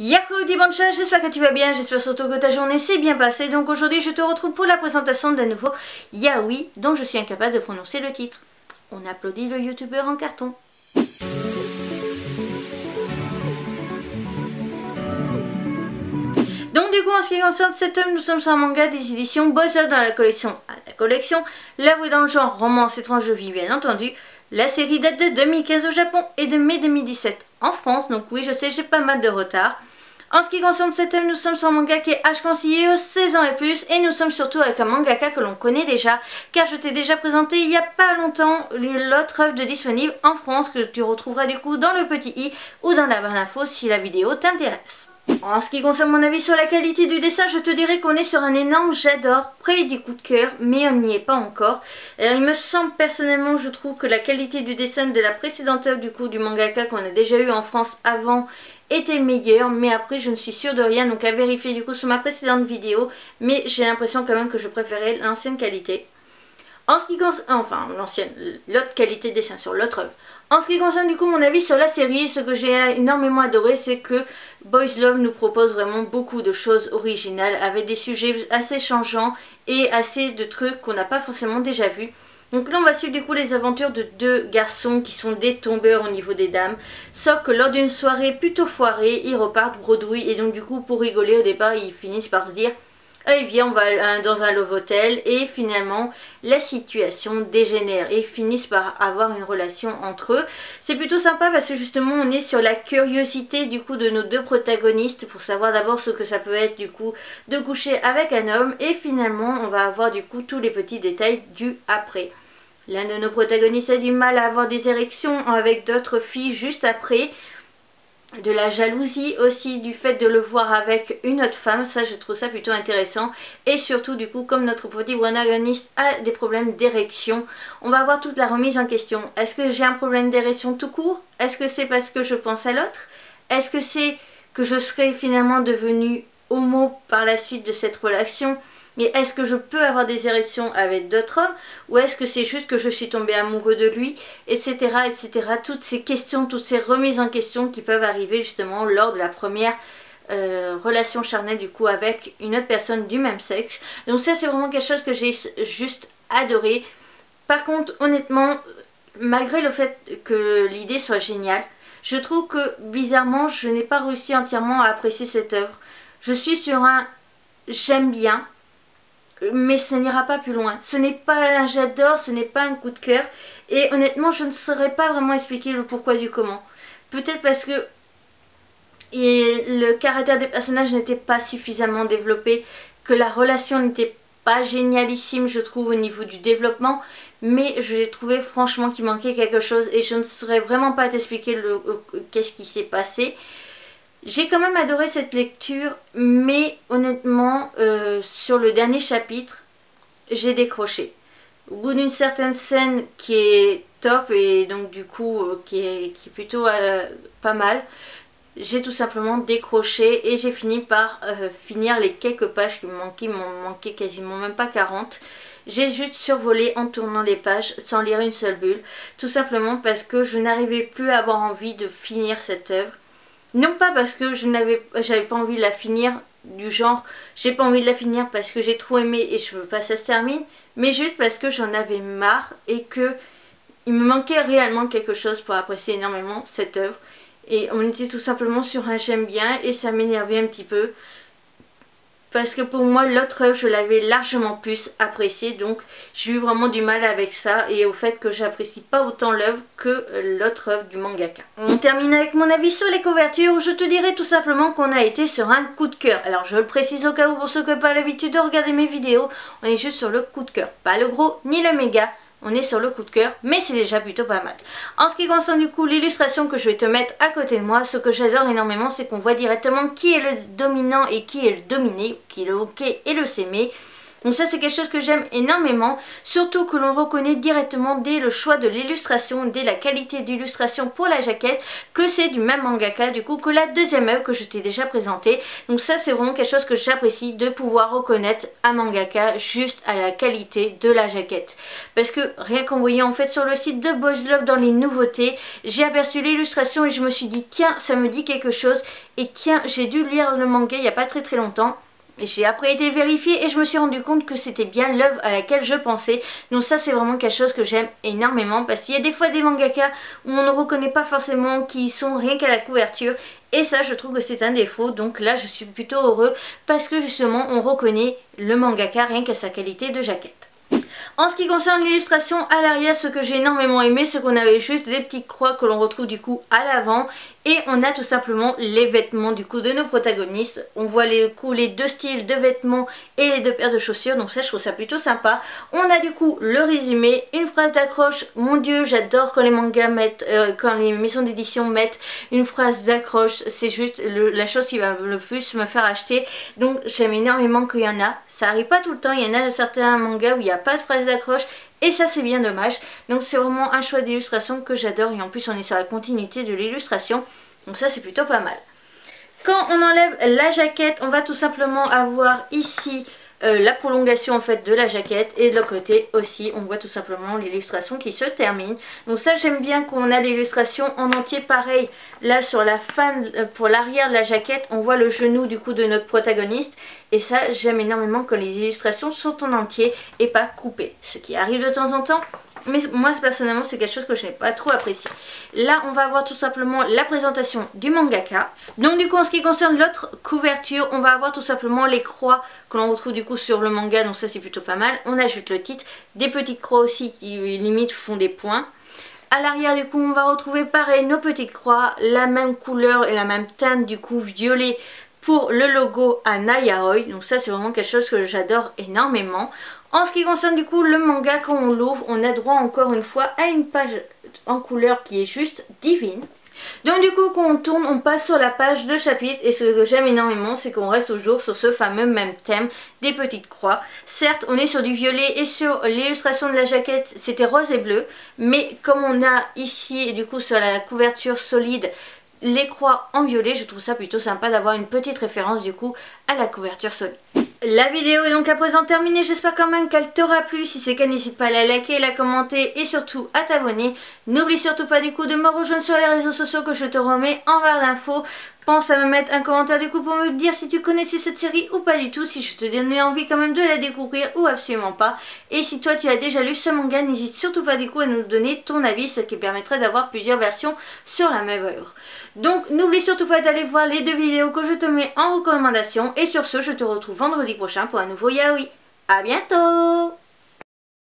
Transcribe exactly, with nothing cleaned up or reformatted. Yahoo Dibanchas, j'espère que tu vas bien, j'espère surtout que ta journée s'est bien passée. Donc aujourd'hui je te retrouve pour la présentation d'un nouveau Yaoi dont je suis incapable de prononcer le titre. On applaudit le youtubeur en carton. Donc du coup, en ce qui concerne cette œuvre, nous sommes sur un manga des éditions Boy's Love dans la collection à la collection. L'œuvre est dans le genre romance étrange vie, bien entendu. La série date de deux mille quinze au Japon et de mai deux mille dix-sept en France. Donc oui, je sais, j'ai pas mal de retard. En ce qui concerne cet œuvre, nous sommes sur un manga qui est âge conseillé aux seize ans et plus. Et nous sommes surtout avec un mangaka que l'on connaît déjà, car je t'ai déjà présenté il n'y a pas longtemps l'autre œuvre de disponible en France, que tu retrouveras du coup dans le petit i ou dans la barre d'infos si la vidéo t'intéresse. En ce qui concerne mon avis sur la qualité du dessin, je te dirais qu'on est sur un énorme j'adore, près du coup de cœur, mais on n'y est pas encore. Alors, il me semble personnellement, je trouve que la qualité du dessin de la précédente œuvre du coup du mangaka qu'on a déjà eu en France avant était meilleure, mais après je ne suis sûre de rien, donc à vérifier du coup sur ma précédente vidéo, mais j'ai l'impression quand même que je préférais l'ancienne qualité. En ce qui concerne, enfin l'ancienne, l'autre qualité de dessin sur l'autre œuvre. En ce qui concerne du coup mon avis sur la série, ce que j'ai énormément adoré, c'est que Boy's Love nous propose vraiment beaucoup de choses originales avec des sujets assez changeants et assez de trucs qu'on n'a pas forcément déjà vus. Donc là on va suivre du coup les aventures de deux garçons qui sont des tombeurs au niveau des dames, sauf que lors d'une soirée plutôt foirée, ils repartent bredouille et donc du coup pour rigoler au départ ils finissent par se dire eh bien on va dans un love hotel et finalement la situation dégénère et finissent par avoir une relation entre eux. C'est plutôt sympa parce que justement on est sur la curiosité du coup de nos deux protagonistes pour savoir d'abord ce que ça peut être du coup de coucher avec un homme et finalement on va avoir du coup tous les petits détails du après. L'un de nos protagonistes a du mal à avoir des érections avec d'autres filles juste après. De la jalousie aussi, du fait de le voir avec une autre femme, ça je trouve ça plutôt intéressant. Et surtout du coup, comme notre petit protagoniste a des problèmes d'érection, on va avoir toute la remise en question. Est-ce que j'ai un problème d'érection tout court? Est-ce que c'est parce que je pense à l'autre? Est-ce que c'est que je serais finalement devenue homo par la suite de cette relation? Et est-ce que je peux avoir des érections avec d'autres hommes? Ou est-ce que c'est juste que je suis tombée amoureux de lui? Etc, et cetera. Toutes ces questions, toutes ces remises en question qui peuvent arriver justement lors de la première euh, relation charnelle du coup avec une autre personne du même sexe. Donc ça c'est vraiment quelque chose que j'ai juste adoré. Par contre honnêtement, malgré le fait que l'idée soit géniale, je trouve que bizarrement je n'ai pas réussi entièrement à apprécier cette œuvre. Je suis sur un j'aime bien, mais ça n'ira pas plus loin. Ce n'est pas un j'adore, ce n'est pas un coup de cœur. Et honnêtement, je ne saurais pas vraiment expliquer le pourquoi du comment. Peut-être parce que et le caractère des personnages n'était pas suffisamment développé, que la relation n'était pas génialissime, je trouve, au niveau du développement. Mais j'ai trouvé franchement qu'il manquait quelque chose et je ne saurais vraiment pas t'expliquer le, le, qu'est-ce qui s'est passé. J'ai quand même adoré cette lecture, mais honnêtement, euh, sur le dernier chapitre, j'ai décroché. Au bout d'une certaine scène qui est top et donc du coup euh, qui, est, qui est plutôt euh, pas mal, j'ai tout simplement décroché et j'ai fini par euh, finir les quelques pages qui me manquaient, m'en manquaient quasiment même pas quarante. J'ai juste survolé en tournant les pages sans lire une seule bulle, tout simplement parce que je n'arrivais plus à avoir envie de finir cette œuvre. Non pas parce que je n'avais j'avais pas envie de la finir, du genre j'ai pas envie de la finir parce que j'ai trop aimé et je veux pas que ça se termine, mais juste parce que j'en avais marre et que il me manquait réellement quelque chose pour apprécier énormément cette œuvre. Et on était tout simplement sur un j'aime bien et ça m'énervait un petit peu parce que pour moi l'autre œuvre je l'avais largement plus appréciée, donc j'ai eu vraiment du mal avec ça et au fait que j'apprécie pas autant l'œuvre que l'autre œuvre du mangaka. On termine avec mon avis sur les couvertures où je te dirais tout simplement qu'on a été sur un coup de cœur. Alors je le précise au cas où pour ceux qui n'ont pas l'habitude de regarder mes vidéos, on est juste sur le coup de cœur, pas le gros ni le méga. On est sur le coup de cœur, mais c'est déjà plutôt pas mal. En ce qui concerne du coup l'illustration que je vais te mettre à côté de moi, ce que j'adore énormément, c'est qu'on voit directement qui est le dominant et qui est le dominé, qui est le hoquet et le sémé. Donc ça c'est quelque chose que j'aime énormément, surtout que l'on reconnaît directement dès le choix de l'illustration, dès la qualité d'illustration pour la jaquette, que c'est du même mangaka du coup que la deuxième œuvre que je t'ai déjà présentée. Donc ça c'est vraiment quelque chose que j'apprécie, de pouvoir reconnaître un mangaka juste à la qualité de la jaquette. Parce que rien qu'en voyant en fait sur le site de Boy's Love dans les nouveautés, j'ai aperçu l'illustration et je me suis dit tiens ça me dit quelque chose, et tiens j'ai dû lire le manga il n'y a pas très très longtemps. J'ai après été vérifiée et je me suis rendu compte que c'était bien l'œuvre à laquelle je pensais. Donc ça c'est vraiment quelque chose que j'aime énormément, parce qu'il y a des fois des mangaka où on ne reconnaît pas forcément qui ils sont rien qu'à la couverture. Et ça je trouve que c'est un défaut, donc là je suis plutôt heureux parce que justement on reconnaît le mangaka rien qu'à sa qualité de jaquette. En ce qui concerne l'illustration à l'arrière, ce que j'ai énormément aimé, c'est qu'on avait juste des petites croix que l'on retrouve du coup à l'avant, et on a tout simplement les vêtements du coup de nos protagonistes. On voit les, coup, les deux styles de vêtements et les deux paires de chaussures, donc ça je trouve ça plutôt sympa. On a du coup le résumé, une phrase d'accroche. Mon dieu, j'adore quand les mangas mettent, euh, quand les maisons d'édition mettent une phrase d'accroche, c'est juste le, la chose qui va le plus me faire acheter. Donc j'aime énormément qu'il y en a, ça arrive pas tout le temps, il y en a certains mangas où il n'y a pas de phrase d'accroche et ça c'est bien dommage. Donc c'est vraiment un choix d'illustration que j'adore, et en plus on est sur la continuité de l'illustration, donc ça c'est plutôt pas mal. Quand on enlève la jaquette, on va tout simplement avoir ici euh, la prolongation en fait de la jaquette, et de l'autre côté aussi on voit tout simplement l'illustration qui se termine. Donc ça j'aime bien qu'on a l'illustration en entier. Pareil là sur la fin, euh, pour l'arrière de la jaquette on voit le genou du coup de notre protagoniste. Et ça j'aime énormément quand les illustrations sont en entier et pas coupées, ce qui arrive de temps en temps, mais moi personnellement c'est quelque chose que je n'ai pas trop apprécié. Là on va avoir tout simplement la présentation du mangaka. Donc du coup en ce qui concerne l'autre couverture, on va avoir tout simplement les croix que l'on retrouve du coup sur le manga, donc ça c'est plutôt pas mal. On ajoute le titre, des petites croix aussi qui limite font des points. À l'arrière du coup on va retrouver pareil nos petites croix, la même couleur et la même teinte du coup violet pour le logo à Yaoi, donc ça c'est vraiment quelque chose que j'adore énormément. En ce qui concerne du coup le manga, quand on l'ouvre, on a droit encore une fois à une page en couleur qui est juste divine. Donc du coup quand on tourne, on passe sur la page de chapitre, et ce que j'aime énormément c'est qu'on reste toujours sur ce fameux même thème des petites croix. Certes on est sur du violet, et sur l'illustration de la jaquette c'était rose et bleu, mais comme on a ici du coup sur la couverture solide les croix en violet, je trouve ça plutôt sympa d'avoir une petite référence du coup à la couverture solide. La vidéo est donc à présent terminée, j'espère quand même qu'elle t'aura plu. Si c'est le cas, n'hésite pas à la liker, la commenter et surtout à t'abonner. N'oublie surtout pas du coup de me rejoindre sur les réseaux sociaux que je te remets en barre d'infos. Pense à me mettre un commentaire du coup pour me dire si tu connaissais cette série ou pas du tout, si je te donnais envie quand même de la découvrir ou absolument pas. Et si toi tu as déjà lu ce manga, n'hésite surtout pas du coup à nous donner ton avis, ce qui permettrait d'avoir plusieurs versions sur la même œuvre. Donc n'oublie surtout pas d'aller voir les deux vidéos que je te mets en recommandation. Et sur ce, je te retrouve vendredi prochain pour un nouveau Yaoi. A bientôt!